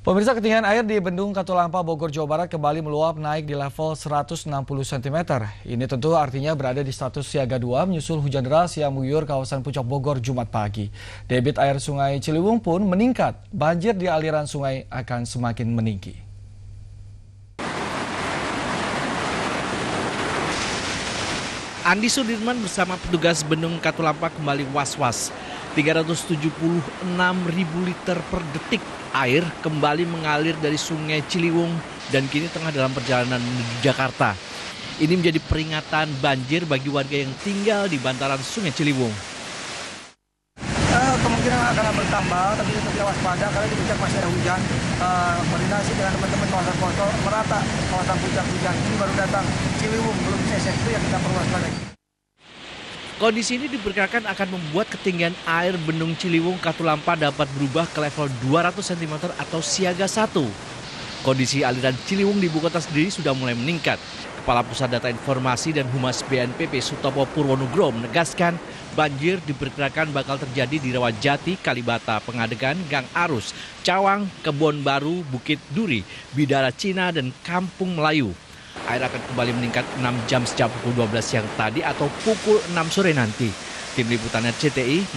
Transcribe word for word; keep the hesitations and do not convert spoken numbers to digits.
Pemirsa, ketinggian air di Bendungan Katulampa, Bogor, Jawa Barat kembali meluap naik di level seratus enam puluh sentimeter. Ini tentu artinya berada di status siaga dua menyusul hujan deras yang mengguyur kawasan Puncak Bogor Jumat pagi. Debit air sungai Ciliwung pun meningkat. Banjir di aliran sungai akan semakin meninggi. Andi Sudirman bersama petugas Bendungan Katulampa kembali was-was. tiga ratus tujuh puluh enam ribu liter per detik air kembali mengalir dari sungai Ciliwung dan kini tengah dalam perjalanan menuju Jakarta. Ini menjadi peringatan banjir bagi warga yang tinggal di bantaran sungai Ciliwung. Eh, kemungkinan akan bertambah, tapi tetap waspada karena di puncak masih ada hujan. Eh, koordinasi dengan teman-teman kawasan Bogor merata kawasan puncak hujan ini baru datang Ciliwung belum selesai, itu yang kita perlu waspadai. Kondisi ini diperkirakan akan membuat ketinggian air Bendung Ciliwung Katulampa dapat berubah ke level dua ratus sentimeter atau siaga satu. Kondisi aliran Ciliwung di ibu kota sendiri sudah mulai meningkat. Kepala Pusat Data Informasi dan Humas B N P B Sutopo Purwonugro menegaskan banjir diperkirakan bakal terjadi di Rawajati, Kalibata, Pengadegan, Gang Arus, Cawang, Kebon Baru, Bukit Duri, Bidara Cina, dan Kampung Melayu. Air akan kembali meningkat enam jam sejak pukul dua belas siang tadi atau pukul enam sore nanti. Tim liputan R C T I